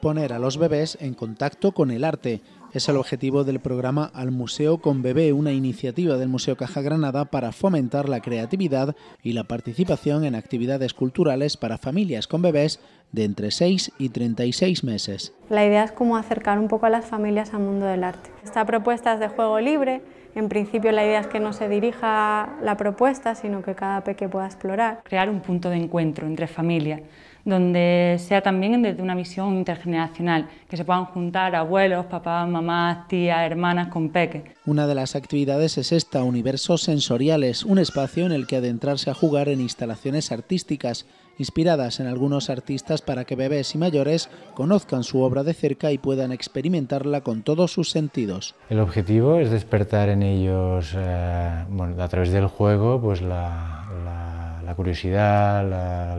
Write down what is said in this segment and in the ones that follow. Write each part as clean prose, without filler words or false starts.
poner a los bebés en contacto con el arte. Es el objetivo del programa Al Museo con Bebé, una iniciativa del Museo Caja Granada para fomentar la creatividad y la participación en actividades culturales para familias con bebés de entre 6 y 36 meses. La idea es como acercar un poco a las familias al mundo del arte. Esta propuesta es de juego libre. En principio la idea es que no se dirija la propuesta, sino que cada peque pueda explorar. Crear un punto de encuentro entre familias, donde sea también desde una visión intergeneracional, que se puedan juntar abuelos, papás, mamás, tías, hermanas con peques. Una de las actividades es esta, Universos Sensoriales, un espacio en el que adentrarse a jugar en instalaciones artísticas, inspiradas en algunos artistas para que bebés y mayores conozcan su obra de cerca y puedan experimentarla con todos sus sentidos. El objetivo es despertar en ellos, a través del juego, pues la curiosidad,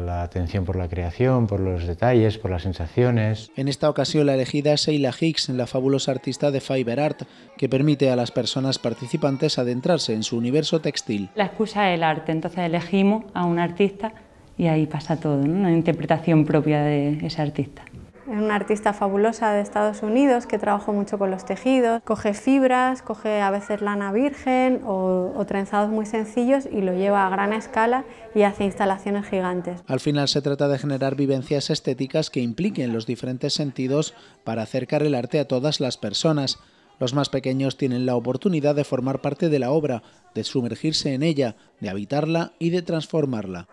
la atención por la creación, por los detalles, por las sensaciones. En esta ocasión la elegida es Sheila Hicks, la fabulosa artista de Fiber Art, que permite a las personas participantes adentrarse en su universo textil. La excusa es el arte, entonces elegimos a un artista y ahí pasa todo, ¿no? Una interpretación propia de ese artista. Es una artista fabulosa de Estados Unidos que trabajó mucho con los tejidos, coge fibras, coge a veces lana virgen o trenzados muy sencillos y lo lleva a gran escala y hace instalaciones gigantes. Al final se trata de generar vivencias estéticas que impliquen los diferentes sentidos para acercar el arte a todas las personas. Los más pequeños tienen la oportunidad de formar parte de la obra, de sumergirse en ella, de habitarla y de transformarla.